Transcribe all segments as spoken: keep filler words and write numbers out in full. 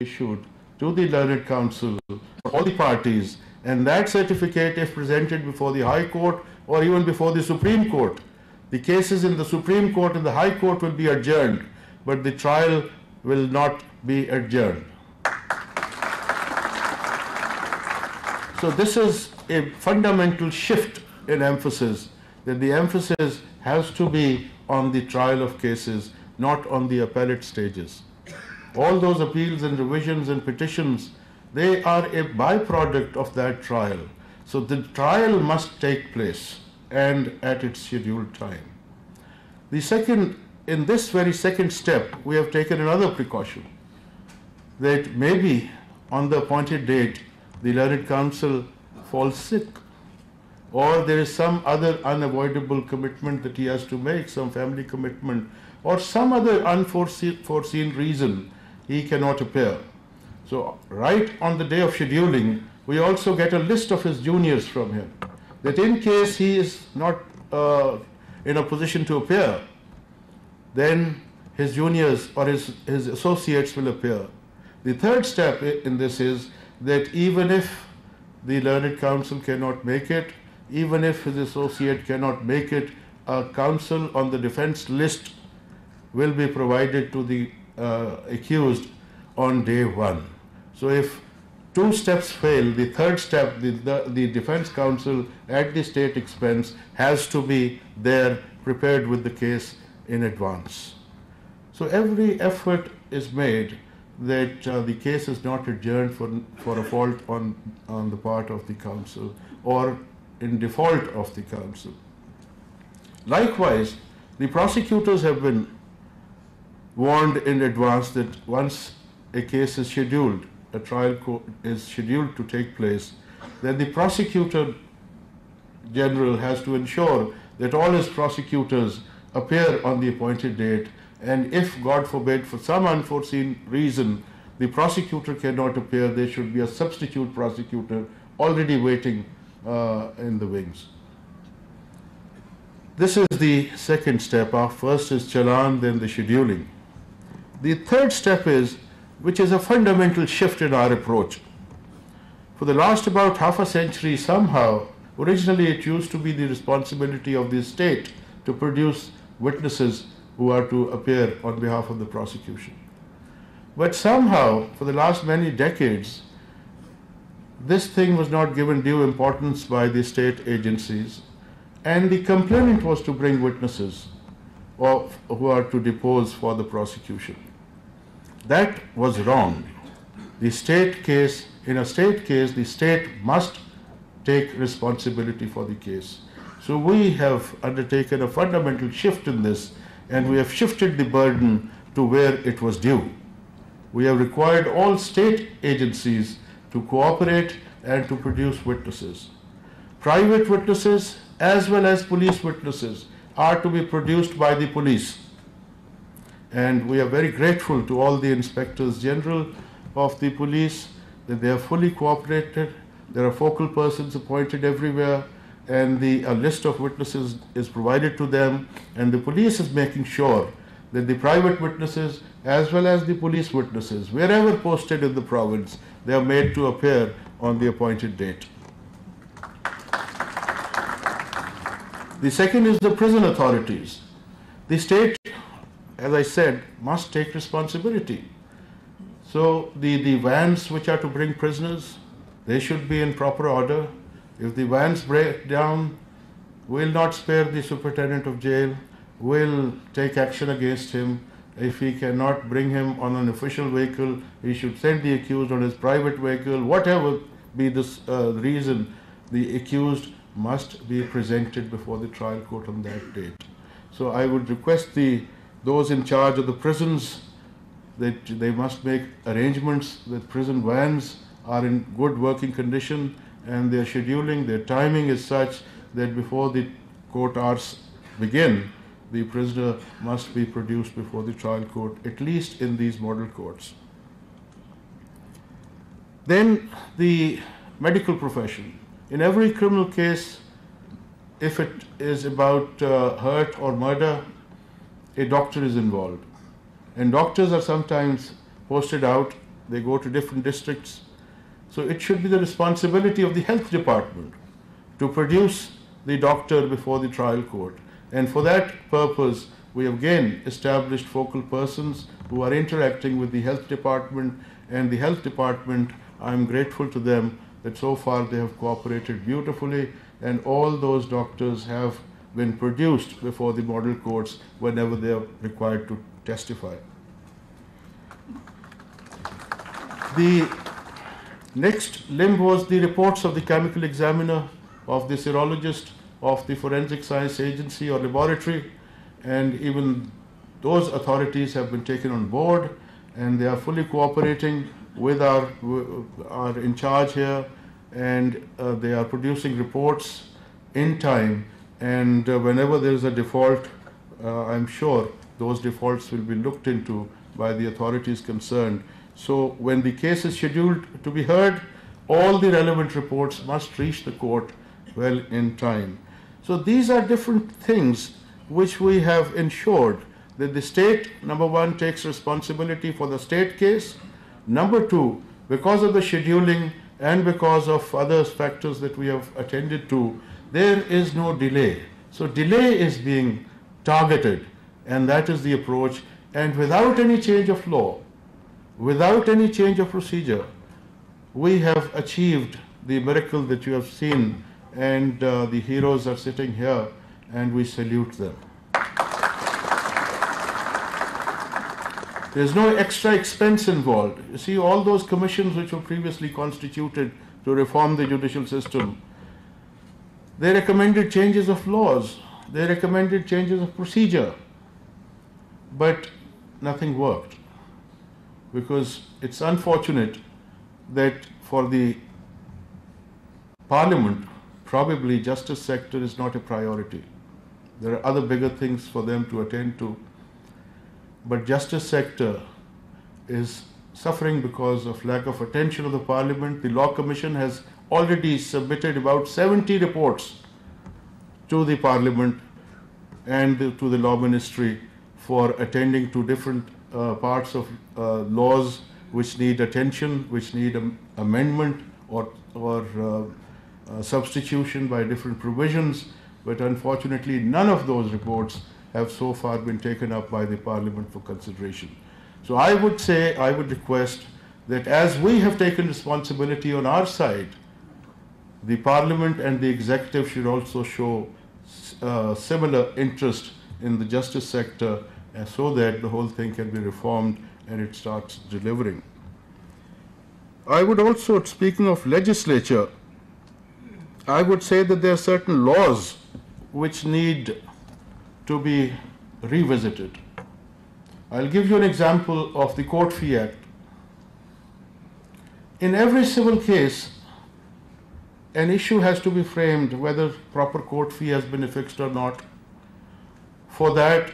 issued to the Learned Council for all the parties, and that certificate, if presented before the High Court or even before the Supreme Court, the cases in the Supreme Court and the High Court will be adjourned, but the trial will not be adjourned. So this is a fundamental shift in emphasis, that the emphasis has to be on the trial of cases, not on the appellate stages. All those appeals and revisions and petitions, they are a byproduct of that trial. So the trial must take place, and at its scheduled time. The second, in this very second step, we have taken another precaution, that maybe on the appointed date, the Learned Counsel falls sick, or there is some other unavoidable commitment that he has to make, some family commitment, or some other unforeseen reason he cannot appear. So right on the day of scheduling, we also get a list of his juniors from him, that in case he is not uh, in a position to appear, then his juniors or his, his associates will appear. The third step in this is that even if the Learned Counsel cannot make it, even if his associate cannot make it, a counsel on the defense list will be provided to the uh, accused on day one. So if two steps fail, the third step, the, the, the defense counsel at the state expense has to be there, prepared with the case in advance. So every effort is made that uh, the case is not adjourned for, for a fault on, on the part of the counsel or in default of the counsel. Likewise, the prosecutors have been warned in advance that once a case is scheduled, a trial court is scheduled to take place, then the prosecutor general has to ensure that all his prosecutors appear on the appointed date, and if, God forbid, for some unforeseen reason, the prosecutor cannot appear, there should be a substitute prosecutor already waiting uh, in the wings. This is the second step. Our first is challan, then the scheduling. The third step is, which is a fundamental shift in our approach. For the last about half a century, somehow, originally it used to be the responsibility of the state to produce witnesses who are to appear on behalf of the prosecution. But somehow, for the last many decades, this thing was not given due importance by the state agencies, and the complainant was to bring witnesses or who are to depose for the prosecution. That was wrong. The state case, in a state case, the state must take responsibility for the case. So we have undertaken a fundamental shift in this, and we have shifted the burden to where it was due. We have required all state agencies to cooperate and to produce witnesses. Private witnesses as well as police witnesses are to be produced by the police. And we are very grateful to all the inspectors general of the police that they have fully cooperated. There are focal persons appointed everywhere, and the a list of witnesses is provided to them, and the police is making sure that the private witnesses as well as the police witnesses, wherever posted in the province, they are made to appear on the appointed date. The second is the prison authorities. The state, as I said, must take responsibility. So the, the vans which are to bring prisoners, they should be in proper order. If the vans break down, we'll not spare the superintendent of jail. We'll take action against him. If he cannot bring him on an official vehicle, he should send the accused on his private vehicle. Whatever be this uh, reason, the accused must be presented before the trial court on that date. So I would request the those in charge of the prisons that they must make arrangements that prison vans are in good working condition, and their scheduling, their timing is such that before the court hours begin, the prisoner must be produced before the trial court, at least in these model courts. Then the medical profession. In every criminal case, if it is about uh, hurt or murder, a doctor is involved. And doctors are sometimes posted out they go to different districts. So it should be the responsibility of the health department to produce the doctor before the trial court. And for that purpose, we have again established focal persons who are interacting with the health department, and the health department, I am grateful to them that so far they have cooperated beautifully, and all those doctors have been produced before the model courts whenever they are required to testify. The next limb was the reports of the chemical examiner, of the serologist, of the forensic science agency or laboratory, and even those authorities have been taken on board, and they are fully cooperating with our, our in charge here, and uh, they are producing reports in time, and uh, whenever there is a default, uh, I'm sure those defaults will be looked into by the authorities concerned. So when the case is scheduled to be heard, all the relevant reports must reach the court well in time. So these are different things which we have ensured, that the state, number one, takes responsibility for the state case. Number two, because of the scheduling and because of other factors that we have attended to, there is no delay. So delay is being targeted, and that is the approach. And without any change of law, without any change of procedure, we have achieved the miracle that you have seen, and uh, the heroes are sitting here, and we salute them. There's no extra expense involved. You see, all those commissions which were previously constituted to reform the judicial system, they recommended changes of laws, they recommended changes of procedure, but nothing worked, because it's unfortunate that for the Parliament, probably justice sector is not a priority. There are other bigger things for them to attend to. But justice sector is suffering because of lack of attention of the Parliament. The Law Commission has already submitted about seventy reports to the Parliament and to the Law Ministry for attending to different uh, parts of uh, laws which need attention, which need am amendment or, or uh, uh, substitution by different provisions. But unfortunately, none of those reports have so far been taken up by the Parliament for consideration. So I would say, I would request that as we have taken responsibility on our side, the Parliament and the Executive should also show uh, similar interest in the justice sector, uh, so that the whole thing can be reformed and it starts delivering. I would also, speaking of legislature, I would say that there are certain laws which need to be revisited. I'll give you an example of the Court Fee Act. In every civil case, an issue has to be framed whether proper court fee has been affixed or not. For that,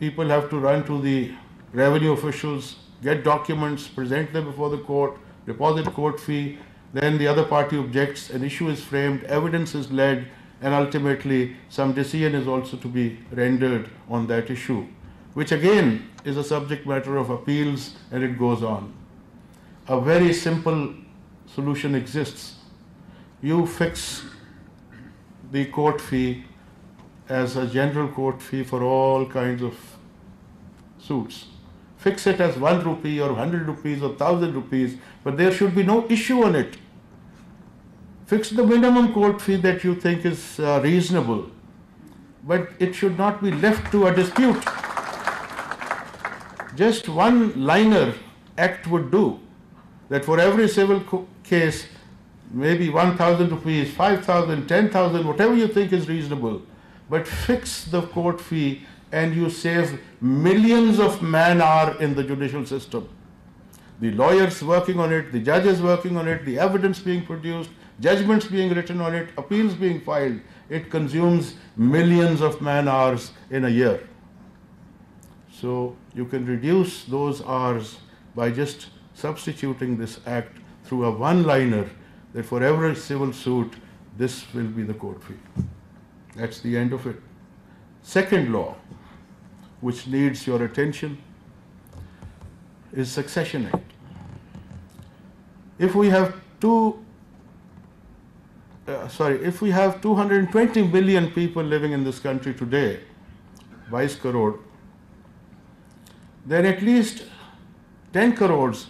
people have to run to the revenue officials, get documents, present them before the court, deposit court fee, then the other party objects, an issue is framed, evidence is led, and ultimately some decision is also to be rendered on that issue, which again is a subject matter of appeals, and it goes on. A very simple solution exists. You fix the court fee as a general court fee for all kinds of suits. Fix it as one rupee or hundred rupees or thousand rupees, but there should be no issue on it. Fix the minimum court fee that you think is uh, reasonable, but it should not be left to a dispute. Just one liner act would do, that for every civil case, maybe one thousand rupees, five thousand, ten thousand, whatever you think is reasonable, but fix the court fee, and you save millions of man-hours in the judicial system. The lawyers working on it, the judges working on it, the evidence being produced, judgments being written on it, appeals being filed. It consumes millions of man-hours in a year. So you can reduce those hours by just substituting this act through a one-liner that for every civil suit, this will be the court fee. That's the end of it. Second law, which needs your attention, is Succession Act. if we have two uh, sorry if we have two hundred twenty million people living in this country today, twenty-two crore, then at least ten crores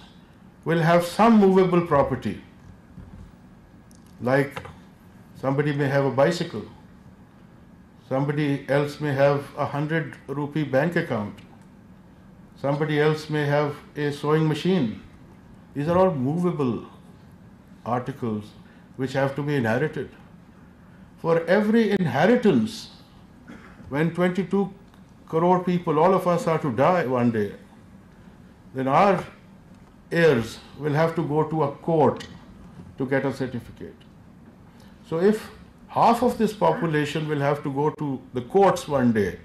will have some movable property, like somebody may have a bicycle, somebody else may have a hundred rupee bank account, somebody else may have a sewing machine. These are all movable articles which have to be inherited. For every inheritance, when twenty-two crore people, all of us, are to die one day, then our heirs will have to go to a court to get a certificate. So if half of this population will have to go to the courts one day,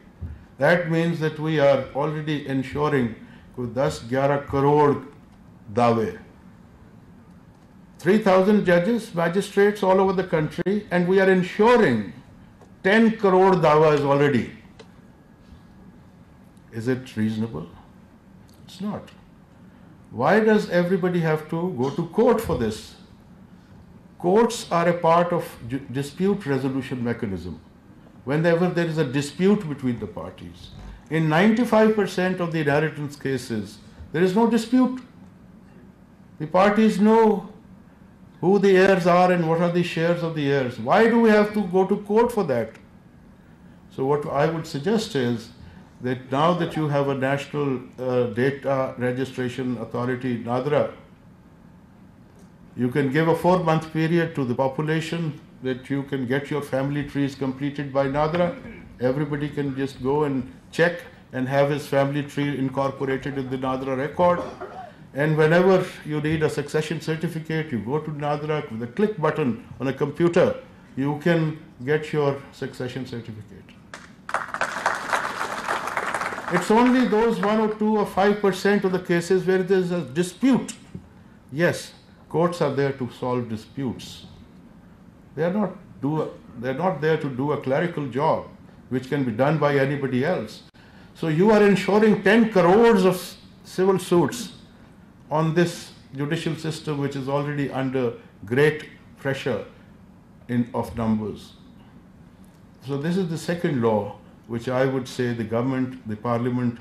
that means that we are already ensuring with ten to eleven crore dawe. three thousand judges, magistrates all over the country, and we are ensuring ten crore dawas already. Is it reasonable? It's not. Why does everybody have to go to court for this? Courts are a part of dispute resolution mechanism. Whenever there is a dispute between the parties, in ninety-five percent of the inheritance cases, there is no dispute. The parties know who the heirs are and what are the shares of the heirs. Why do we have to go to court for that? So what I would suggest is that now that you have a National uh, Data Registration Authority, NADRA, you can give a four-month period to the population that you can get your family trees completed by NADRA. Everybody can just go and check and have his family tree incorporated in the NADRA record. And whenever you need a succession certificate, you go to NADRA with a click button on a computer, you can get your succession certificate. It's only those one or two or five percent of the cases where there's a dispute. Yes, courts are there to solve disputes. They are not do a, they're not there to do a clerical job, which can be done by anybody else. So you are ensuring ten crores of civil suits on this judicial system, which is already under great pressure in of numbers. So this is the second law which I would say the government, the parliament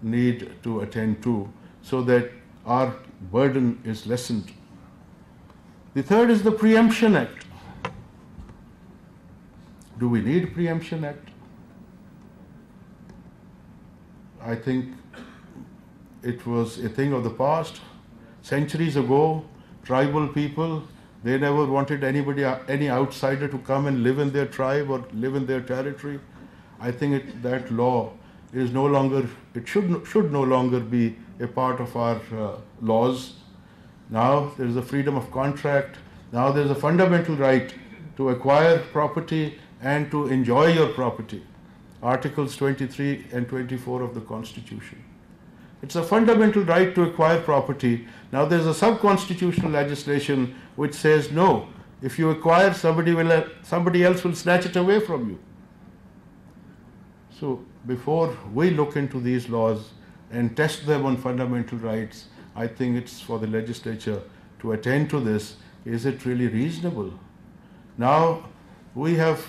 need to attend to, so that our burden is lessened. The third is the Preemption Act. Do we need Preemption Act? I think it was a thing of the past. Centuries ago, tribal people, they never wanted anybody, any outsider to come and live in their tribe or live in their territory. I think it, that law is no longer, it should, should no longer be a part of our uh, laws. Now there is a freedom of contract. Now there is a fundamental right to acquire property and to enjoy your property. Articles twenty-three and twenty-four of the Constitution. It's a fundamental right to acquire property. Now there's a sub-constitutional legislation which says no, if you acquire, somebody will, somebody else will snatch it away from you. So before we look into these laws and test them on fundamental rights, I think it's for the legislature to attend to this. Is it really reasonable? Now we have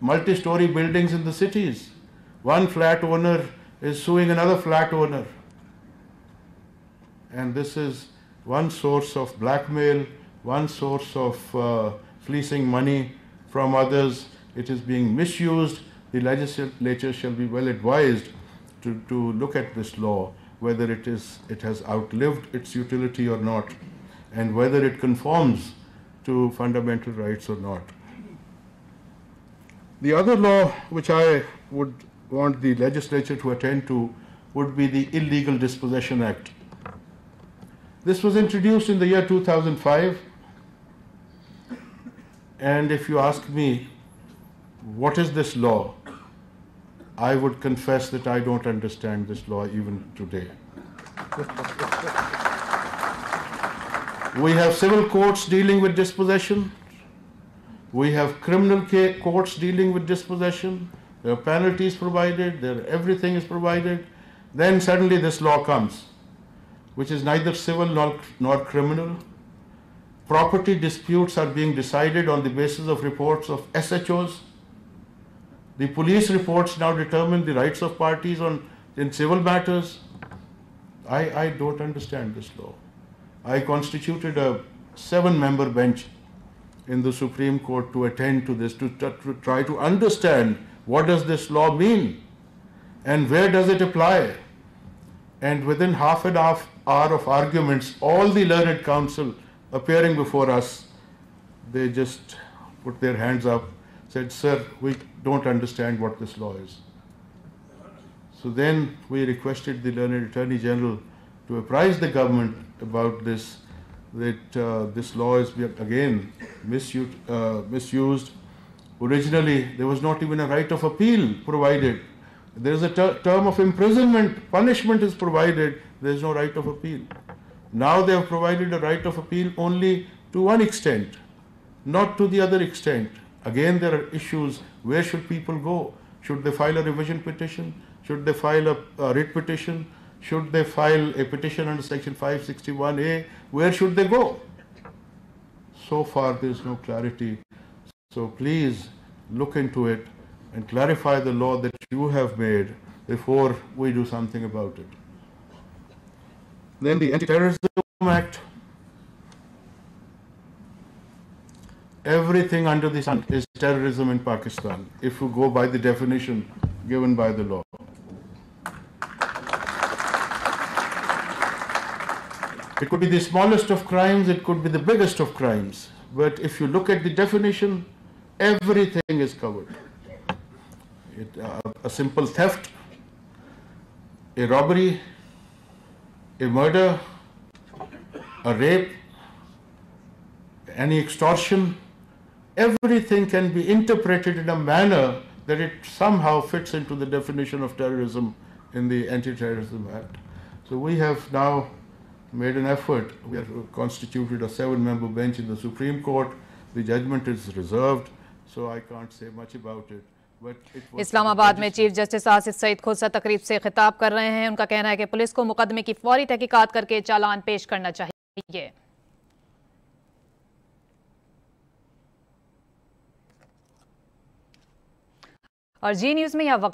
multi-story buildings in the cities. One flat owner is suing another flat owner. And this is one source of blackmail, one source of uh, fleecing money from others. It is being misused. The legislature shall be well advised to, to look at this law, whether it is, it has outlived its utility or not, and whether it conforms to fundamental rights or not. The other law which I would want the legislature to attend to would be the Illegal Dispossession Act. This was introduced in the year two thousand five, and if you ask me, what is this law? I would confess that I don't understand this law even today. We have civil courts dealing with dispossession. We have criminal courts dealing with dispossession. There are penalties provided. There, everything is provided. Then suddenly this law comes, which is neither civil nor, nor criminal. Property disputes are being decided on the basis of reports of S H Os. The police reports now determine the rights of parties on, in civil matters. I, I don't understand this law. I constituted a seven-member bench in the Supreme Court to attend to this, to, to try to understand what does this law mean and where does it apply. And within half an hour of arguments, all the learned counsel appearing before us, they just put their hands up, said, "Sir, we don't understand what this law is." So then we requested the learned Attorney General to apprise the government about this, that uh, this law is again misused, uh, misused. Originally, there was not even a right of appeal provided. There is a ter term of imprisonment, punishment is provided, there is no right of appeal. Now they have provided a right of appeal only to one extent, not to the other extent. Again, there are issues. Where should people go? Should they file a revision petition? Should they file a, a writ petition? Should they file a petition under Section five sixty-one A? Where should they go? So far, there is no clarity. So please look into it and clarify the law that you have made before we do something about it. Then the Anti-Terrorism Act. Everything under the sun is terrorism in Pakistan, if you go by the definition given by the law. It could be the smallest of crimes, it could be the biggest of crimes. But if you look at the definition, everything is covered. It, uh, a simple theft, a robbery, a murder, a rape, any extortion, everything can be interpreted in a manner that it somehow fits into the definition of terrorism in the Anti-Terrorism Act. So we have now made an effort. We have constituted a seven-member bench in the Supreme Court. The judgment is reserved, so I can't say much about it. Islamabad में chief justice Asif Saeed खुद सा तकरीब से खिताब कर रहे हैं। उनका कहना है कि पुलिस को मुकदमे की फौरी तहकीकात करके चालान पेश करना चाहिए। और जी न्यूज में यह वक्त